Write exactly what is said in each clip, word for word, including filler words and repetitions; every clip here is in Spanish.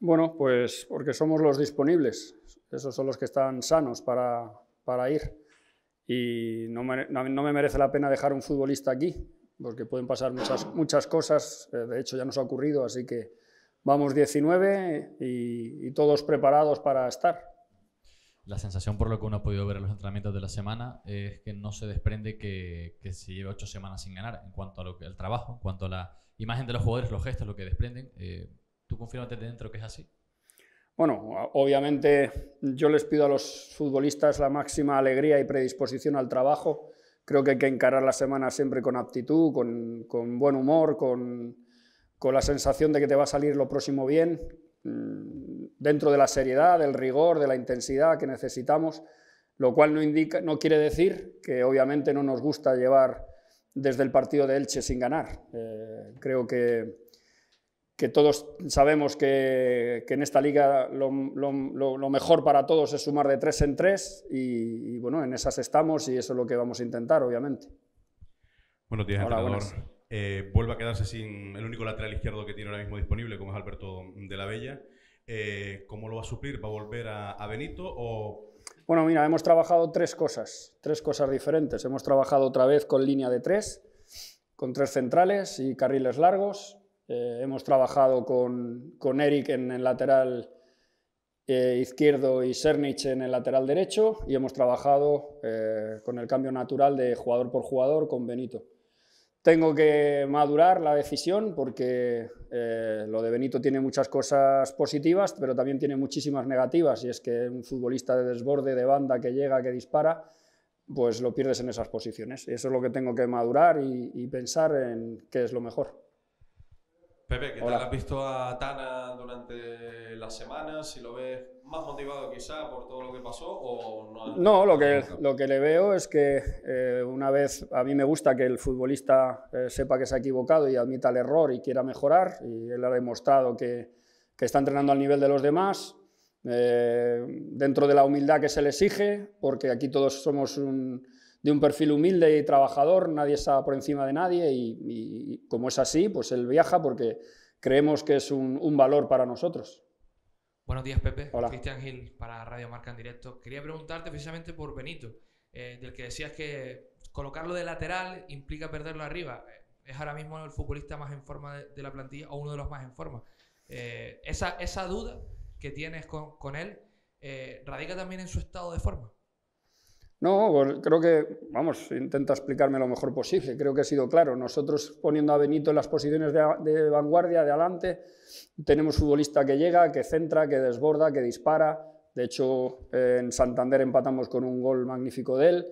Bueno, pues porque somos los disponibles, esos son los que están sanos para, para ir, y no me, no me merece la pena dejar un futbolista aquí, porque pueden pasar muchas, muchas cosas, de hecho ya nos ha ocurrido, así que vamos diecinueve y, y todos preparados para estar. La sensación, por lo que uno ha podido ver en los entrenamientos de la semana, es que no se desprende que, que se lleve ocho semanas sin ganar en cuanto a lo que, el trabajo, en cuanto a la imagen de los jugadores, los gestos, lo que desprenden. Eh, ¿Tú confírmate de dentro que es así? Bueno, obviamente yo les pido a los futbolistas la máxima alegría y predisposición al trabajo. Creo que hay que encarar la semana siempre con aptitud, con, con buen humor, con, con la sensación de que te va a salir lo próximo bien, dentro de la seriedad, del rigor, de la intensidad que necesitamos, lo cual no indica, no quiere decir que obviamente no nos gusta llevar desde el partido de Elche sin ganar. Eh, creo que, que todos sabemos que, que en esta liga lo, lo, lo mejor para todos es sumar de tres en tres y, y bueno, en esas estamos y eso es lo que vamos a intentar, obviamente. Buenos días, entrenador. Eh, vuelve a quedarse sin el único lateral izquierdo que tiene ahora mismo disponible, como es Alberto de la Bella. Eh, ¿Cómo lo va a suplir? ¿Va a volver a, a Benito? O... Bueno, mira, hemos trabajado tres cosas, tres cosas diferentes. Hemos trabajado otra vez con línea de tres, con tres centrales y carriles largos. Eh, hemos trabajado con, con Eric en el lateral eh, izquierdo y Cernic en el lateral derecho y hemos trabajado eh, con el cambio natural de jugador por jugador con Benito. Tengo que madurar la decisión porque eh, lo de Benito tiene muchas cosas positivas, pero también tiene muchísimas negativas, y es que un futbolista de desborde, de banda, que llega, que dispara, pues lo pierdes en esas posiciones. Eso es lo que tengo que madurar y, y pensar en qué es lo mejor. Pepe, ¿qué tal has visto a Tana durante las semanas? Si lo ves más motivado quizá por todo lo que pasó o no... No, lo que, lo que le veo es que eh, una vez, a mí me gusta que el futbolista eh, sepa que se ha equivocado y admita el error y quiera mejorar, y él ha demostrado que, que está entrenando al nivel de los demás, eh, dentro de la humildad que se le exige, porque aquí todos somos un... de un perfil humilde y trabajador, nadie está por encima de nadie y, y como es así, pues él viaja porque creemos que es un, un valor para nosotros. Buenos días, Pepe. Hola. Cristian Gil para Radio Marca en directo. Quería preguntarte precisamente por Benito, eh, del que decías que colocarlo de lateral implica perderlo arriba. Es ahora mismo el futbolista más en forma de, de la plantilla o uno de los más en forma. Eh, esa, esa duda que tienes con, con él eh, radica también en su estado de forma. No, pues creo que, vamos, intenta explicarme lo mejor posible, creo que he sido claro. Nosotros poniendo a Benito en las posiciones de, de vanguardia, de adelante, tenemos futbolista que llega, que centra, que desborda, que dispara. De hecho, eh, en Santander empatamos con un gol magnífico de él.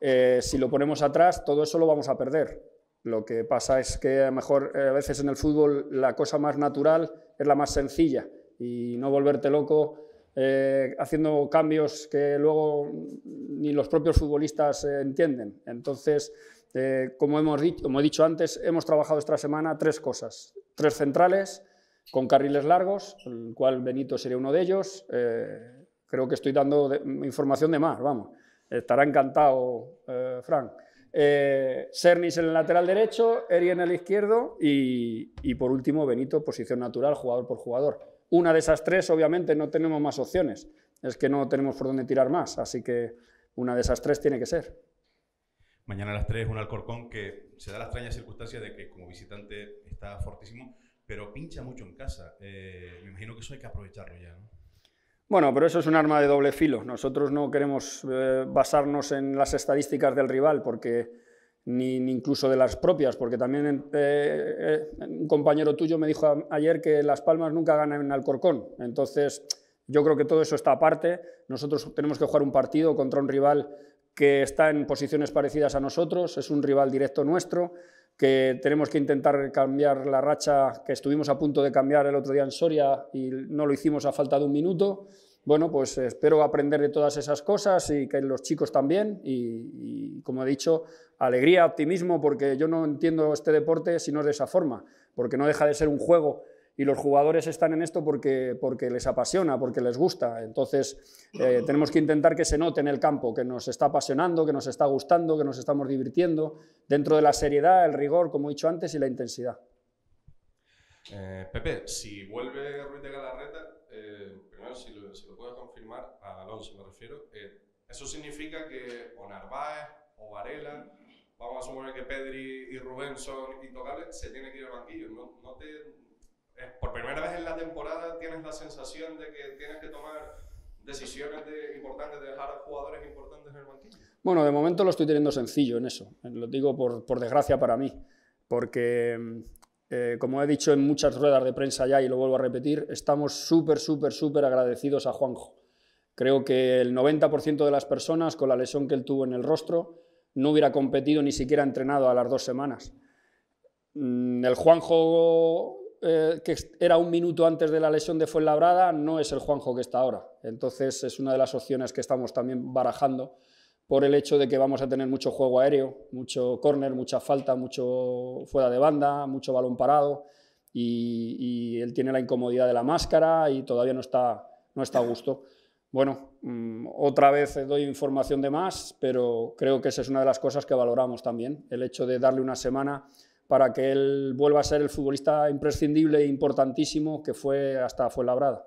Eh, si lo ponemos atrás, todo eso lo vamos a perder. Lo que pasa es que a, mejor, eh, a veces en el fútbol la cosa más natural es la más sencilla y no volverte loco. Eh, haciendo cambios que luego ni los propios futbolistas eh, entienden. Entonces, eh, como, hemos dicho, como he dicho antes, hemos trabajado esta semana tres cosas. Tres centrales con carriles largos, el cual Benito sería uno de ellos. Eh, creo que estoy dando de, información de más, vamos. Estará encantado, eh, Frank. Eh, Cernis en el lateral derecho, Eri en el izquierdo y, y por último Benito, posición natural, jugador por jugador. Una de esas tres, obviamente, no tenemos más opciones. Es que no tenemos por dónde tirar más, así que una de esas tres tiene que ser. Mañana a las tres, un Alcorcón que se da la extraña circunstancia de que como visitante está fortísimo, pero pincha mucho en casa. Eh, me imagino que eso hay que aprovecharlo ya, ¿no? Bueno, pero eso es un arma de doble filo. Nosotros no queremos eh, basarnos en las estadísticas del rival, porque... Ni, ni incluso de las propias, porque también eh, eh, un compañero tuyo me dijo a, ayer que Las Palmas nunca ganan en Alcorcón. Entonces, yo creo que todo eso está aparte. Nosotros tenemos que jugar un partido contra un rival que está en posiciones parecidas a nosotros, es un rival directo nuestro, que tenemos que intentar cambiar la racha que estuvimos a punto de cambiar el otro día en Soria y no lo hicimos a falta de un minuto. Bueno, pues espero aprender de todas esas cosas y que los chicos también y, y, como he dicho, alegría, optimismo, porque yo no entiendo este deporte si no es de esa forma, porque no deja de ser un juego y los jugadores están en esto porque, porque les apasiona, porque les gusta. Entonces, eh, tenemos que intentar que se note en el campo, que nos está apasionando, que nos está gustando, que nos estamos divirtiendo, dentro de la seriedad, el rigor, como he dicho antes, y la intensidad. Eh, Pepe, si vuelve Ruiz de Galarreta, eh, primero si lo, si lo puedes confirmar, a Alonso me refiero, eh, eso significa que o Narváez o Varela, vamos a suponer que Pedri y Rubén son intocables, se tiene que ir al banquillo. No, no te, eh, por primera vez en la temporada tienes la sensación de que tienes que tomar decisiones de, importantes, de dejar a jugadores importantes en el banquillo. Bueno, de momento lo estoy teniendo sencillo en eso, lo digo por, por desgracia para mí, porque eh, como he dicho en muchas ruedas de prensa ya y lo vuelvo a repetir, estamos súper, súper, súper agradecidos a Juanjo. Creo que el noventa por ciento de las personas con la lesión que él tuvo en el rostro no hubiera competido ni siquiera entrenado a las dos semanas. El Juanjo eh, que era un minuto antes de la lesión de Fuenlabrada no es el Juanjo que está ahora. Entonces es una de las opciones que estamos también barajando por el hecho de que vamos a tener mucho juego aéreo, mucho córner, mucha falta, mucho fuera de banda, mucho balón parado y, y él tiene la incomodidad de la máscara y todavía no está, no está a gusto. Bueno, mmm, otra vez doy información de más, pero creo que esa es una de las cosas que valoramos también, el hecho de darle una semana para que él vuelva a ser el futbolista imprescindible e importantísimo que fue hasta Fuenlabrada.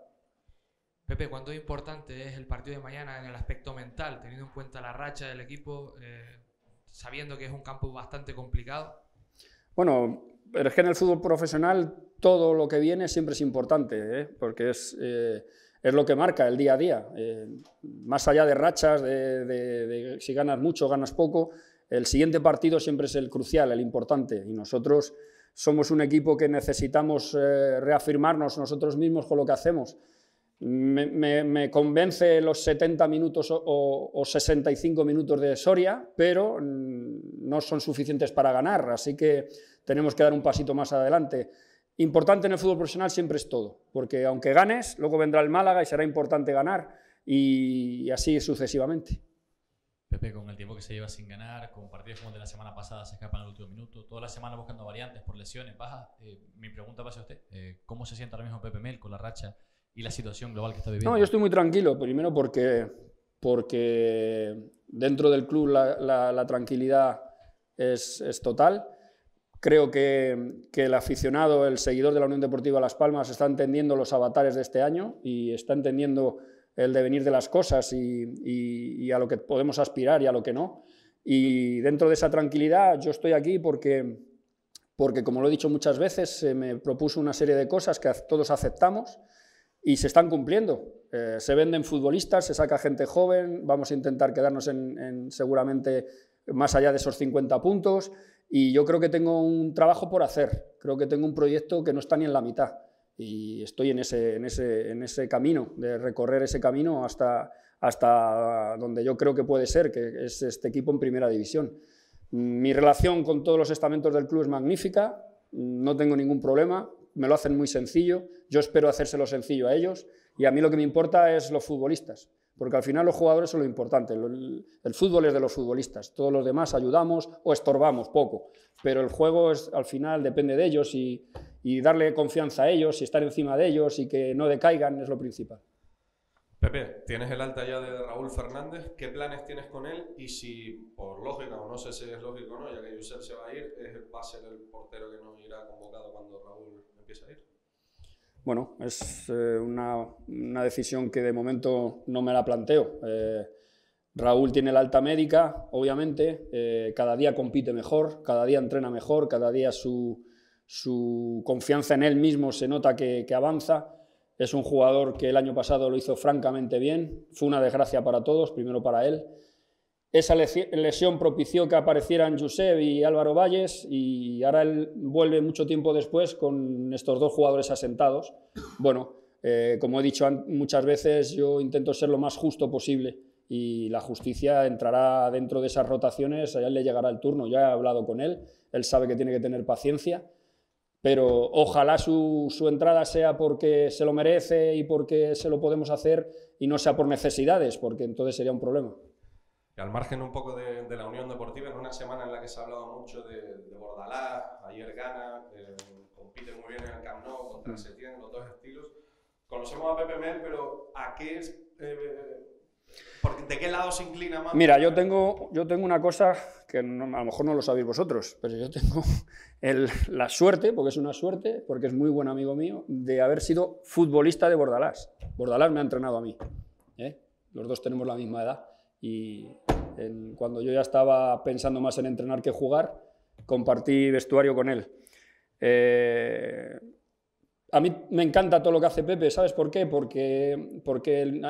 Pepe, ¿cuánto es importante es el partido de mañana en el aspecto mental, teniendo en cuenta la racha del equipo, eh, sabiendo que es un campo bastante complicado? Bueno, pero es que en el fútbol profesional todo lo que viene siempre es importante, ¿eh? Porque es... Eh, es lo que marca el día a día, eh, más allá de rachas, de, de, de si ganas mucho, ganas poco, el siguiente partido siempre es el crucial, el importante, y nosotros somos un equipo que necesitamos eh, reafirmarnos nosotros mismos con lo que hacemos. Me, me, me convence los setenta minutos o, o, o sesenta y cinco minutos de Soria, pero no son suficientes para ganar, así que tenemos que dar un pasito más adelante. Importante en el fútbol profesional siempre es todo, porque aunque ganes, luego vendrá el Málaga y será importante ganar, y así sucesivamente. Pepe, con el tiempo que se lleva sin ganar, con partidos como el de la semana pasada, se escapan al último minuto, toda la semana buscando variantes por lesiones, bajas, eh, mi pregunta pasa a usted, eh, ¿cómo se siente ahora mismo Pepe Mel con la racha y la situación global que está viviendo? No, yo estoy muy tranquilo, primero porque, porque dentro del club la, la, la tranquilidad es, es total. Creo que, que el aficionado, el seguidor de la Unión Deportiva Las Palmas está entendiendo los avatares de este año y está entendiendo el devenir de las cosas y, y, y a lo que podemos aspirar y a lo que no. Y dentro de esa tranquilidad yo estoy aquí porque, porque como lo he dicho muchas veces, se me propuso una serie de cosas que todos aceptamos y se están cumpliendo. Eh, se venden futbolistas, se saca gente joven, vamos a intentar quedarnos en, en seguramente más allá de esos cincuenta puntos. Y yo creo que tengo un trabajo por hacer, creo que tengo un proyecto que no está ni en la mitad y estoy en ese, en ese, en ese camino, de recorrer ese camino hasta, hasta donde yo creo que puede ser, que es este equipo en primera división. Mi relación con todos los estamentos del club es magnífica, no tengo ningún problema, me lo hacen muy sencillo, yo espero hacérselo sencillo a ellos y a mí lo que me importa es los futbolistas. Porque al final los jugadores son lo importante, el fútbol es de los futbolistas, todos los demás ayudamos o estorbamos poco, pero el juego es, al final depende de ellos y, y darle confianza a ellos y estar encima de ellos y que no decaigan es lo principal. Pepe, tienes el alta ya de Raúl Fernández, ¿qué planes tienes con él? Y si, por lógica, o no sé si es lógico o no, ya que Josep se va a ir, va a ser el portero que no irá convocado cuando Raúl empiece a ir. Bueno, es eh, una, una decisión que de momento no me la planteo. Eh, Raúl tiene la alta médica, obviamente, eh, cada día compite mejor, cada día entrena mejor, cada día su, su confianza en él mismo se nota que, que avanza. Es un jugador que el año pasado lo hizo francamente bien, fue una desgracia para todos, primero para él. Esa lesión propició que aparecieran Josep y Álvaro Valles y ahora él vuelve mucho tiempo después con estos dos jugadores asentados. Bueno, eh, como he dicho muchas veces, yo intento ser lo más justo posible y la justicia entrará dentro de esas rotaciones, a él le llegará el turno, ya he hablado con él, él sabe que tiene que tener paciencia, pero ojalá su, su entrada sea porque se lo merece y porque se lo podemos hacer y no sea por necesidades, porque entonces sería un problema. Al margen un poco de, de la Unión Deportiva, en una semana en la que se ha hablado mucho de, de Bordalás, ayer gana, eh, compite muy bien en el Camp Nou, contra Setién, los dos estilos. Conocemos a Pepe Mel, pero ¿a qué eh, ¿De qué lado se inclina más? Mira, yo tengo, yo tengo una cosa que no, a lo mejor no lo sabéis vosotros, pero yo tengo el, la suerte, porque es una suerte, porque es muy buen amigo mío, de haber sido futbolista de Bordalás. Bordalás me ha entrenado a mí, ¿eh? Los dos tenemos la misma edad y en, cuando yo ya estaba pensando más en entrenar que jugar, compartí vestuario con él. Eh, a mí me encanta todo lo que hace Pepe, ¿sabes por qué? Porque, porque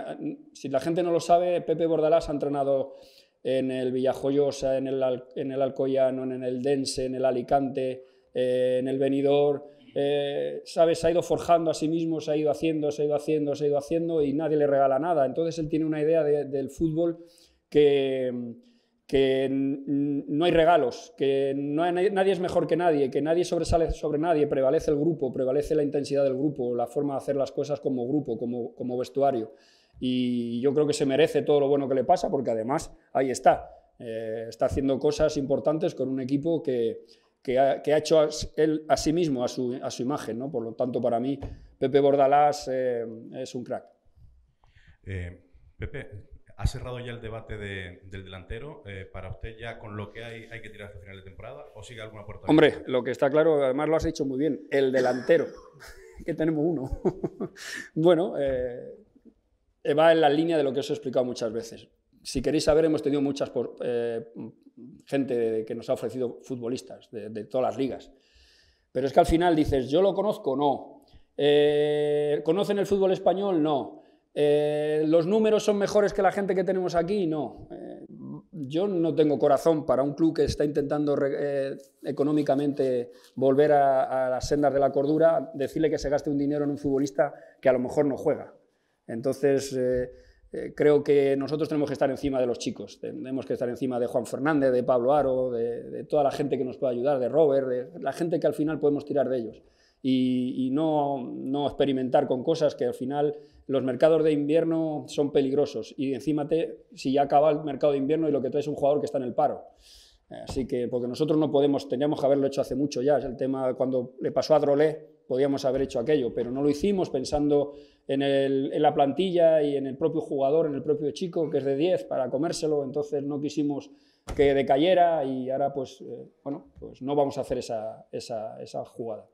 si la gente no lo sabe, Pepe Bordalás ha entrenado en el Villajoyosa, en el, en el Alcoyano, en el Dense, en el Alicante, eh, en el Benidorm, eh, ¿sabes? Se ha ido forjando a sí mismo, se ha ido haciendo, se ha ido haciendo, se ha ido haciendo y nadie le regala nada. Entonces él tiene una idea de, del fútbol que... que no hay regalos, que no hay, nadie es mejor que nadie, que nadie sobresale sobre nadie, prevalece el grupo, prevalece la intensidad del grupo, la forma de hacer las cosas como grupo, como, como vestuario. Y yo creo que se merece todo lo bueno que le pasa, porque además ahí está, eh, está haciendo cosas importantes con un equipo que, que, ha, que ha hecho a, él a sí mismo, a su, a su imagen, ¿no? Por lo tanto, para mí, Pepe Bordalás eh, es un crack. Eh, Pepe... ¿Ha cerrado ya el debate de, del delantero? Eh, ¿Para usted ya con lo que hay hay que tirar hasta final de temporada o sigue alguna puerta? Hombre, abierta? Lo que está claro, además lo has dicho muy bien, el delantero, que tenemos uno. Bueno, eh, va en la línea de lo que os he explicado muchas veces. Si queréis saber, hemos tenido muchas por, eh, gente que nos ha ofrecido futbolistas de, de todas las ligas. Pero es que al final dices, ¿yo lo conozco? No. Eh, ¿Conocen el fútbol español? No. Eh, ¿Los números son mejores que la gente que tenemos aquí? No. Eh, yo no tengo corazón para un club que está intentando re, eh, económicamente volver a, a las sendas de la cordura, decirle que se gaste un dinero en un futbolista que a lo mejor no juega. Entonces, eh, eh, creo que nosotros tenemos que estar encima de los chicos. Tenemos que estar encima de Juan Fernández, de Pablo Aro, de, de toda la gente que nos puede ayudar, de Robert, de la gente que al final podemos tirar de ellos. Y, y no, no experimentar con cosas que al final los mercados de invierno son peligrosos y encima te, si ya acaba el mercado de invierno y lo que traes es un jugador que está en el paro. Así que, porque nosotros no podemos, teníamos que haberlo hecho hace mucho ya, es el tema cuando le pasó a Drolé, podíamos haber hecho aquello, pero no lo hicimos pensando en, el, en la plantilla y en el propio jugador, en el propio chico que es de diez para comérselo, entonces no quisimos que decayera y ahora pues, eh, bueno, pues no vamos a hacer esa, esa, esa jugada.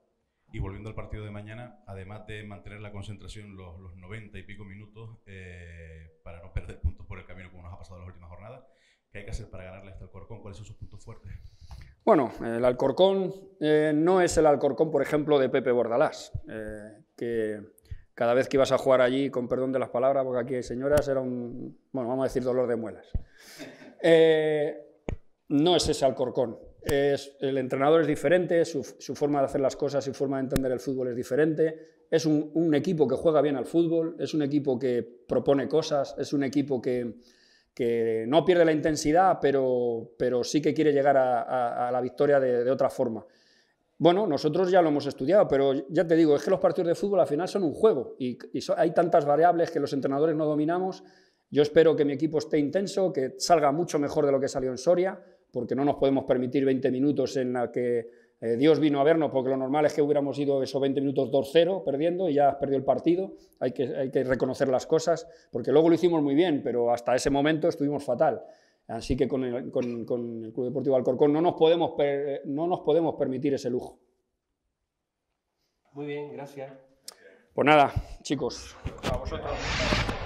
Y volviendo al partido de mañana, además de mantener la concentración los, los noventa y pico minutos eh, para no perder puntos por el camino como nos ha pasado en las últimas jornadas, ¿qué hay que hacer para ganarle a este Alcorcón? ¿Cuáles son sus puntos fuertes? Bueno, el Alcorcón eh, no es el Alcorcón, por ejemplo, de Pepe Bordalás, eh, que cada vez que ibas a jugar allí, con perdón de las palabras, porque aquí hay señoras, era un, bueno, vamos a decir dolor de muelas. Eh, no es ese Alcorcón. Es, el entrenador es diferente, su, su forma de hacer las cosas, su forma de entender el fútbol es diferente, es un, un equipo que juega bien al fútbol, es un equipo que propone cosas, es un equipo que, que no pierde la intensidad, pero, pero sí que quiere llegar a, a, a la victoria de, de otra forma. Bueno, nosotros ya lo hemos estudiado, pero ya te digo, es que los partidos de fútbol al final son un juego y, y so, hay tantas variables que los entrenadores no dominamos. Yo espero que mi equipo esté intenso, que salga mucho mejor de lo que salió en Soria, porque no nos podemos permitir veinte minutos en la que eh, Dios vino a vernos, porque lo normal es que hubiéramos ido esos veinte minutos dos cero perdiendo y ya has perdido el partido. Hay que, hay que reconocer las cosas, porque luego lo hicimos muy bien, pero hasta ese momento estuvimos fatal. Así que con el, con, con el Club Deportivo Alcorcón no nos, podemos per, no nos podemos permitir ese lujo. Muy bien, gracias. Pues nada, chicos. A vosotros.